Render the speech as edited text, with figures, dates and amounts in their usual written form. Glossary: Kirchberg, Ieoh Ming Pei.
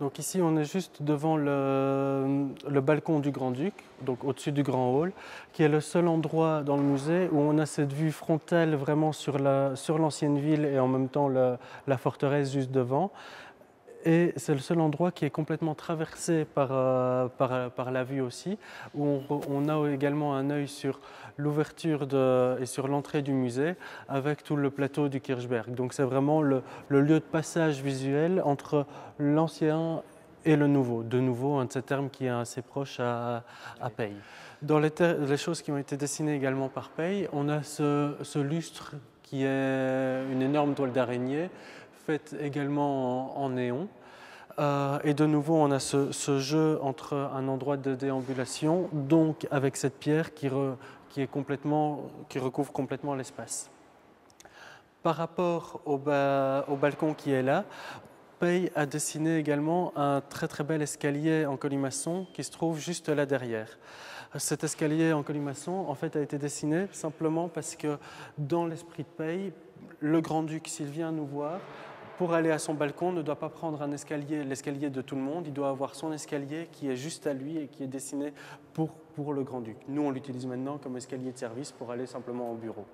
Donc ici, on est juste devant le balcon du Grand-Duc, donc au-dessus du Grand Hall, qui est le seul endroit dans le musée où on a cette vue frontale vraiment sur l'ancienne ville et en même temps la forteresse juste devant. Et c'est le seul endroit qui est complètement traversé par la vue aussi, où on a également un œil sur l'ouverture et sur l'entrée du musée avec tout le plateau du Kirchberg. Donc c'est vraiment le lieu de passage visuel entre l'ancien et le nouveau. De nouveau, un de ces termes qui est assez proche à Pei. Dans les choses qui ont été dessinées également par Pei, on a ce lustre qui est une énorme toile d'araignée, faite également en néon. Et de nouveau, on a ce jeu entre un endroit de déambulation, donc avec cette pierre qui recouvre complètement l'espace. Par rapport au balcon qui est là, Pei a dessiné également un très très bel escalier en colimaçon qui se trouve juste là derrière. Cet escalier en colimaçon, en fait, a été dessiné simplement parce que dans l'esprit de Pei, le Grand-Duc, s'il vient nous voir, pour aller à son balcon, ne doit pas prendre un escalier, l'escalier de tout le monde. Il doit avoir son escalier qui est juste à lui et qui est dessiné pour le Grand-Duc. Nous, on l'utilise maintenant comme escalier de service pour aller simplement au bureau.